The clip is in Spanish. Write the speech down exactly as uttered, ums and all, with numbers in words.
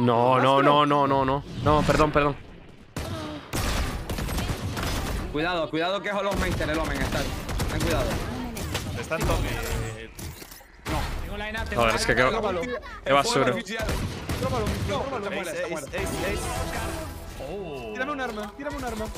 No, no, no, no, no, no. No, perdón, perdón. Cuidado, cuidado que es Hollowmeister, el Omen, está. Ten cuidado. Está en toque. No. Tengo la ena, tengo la ena. Joder, es que qué... Qué basura. Trópalo, trópalo, te mueres, te mueres. Tírame un arma, tírame un arma.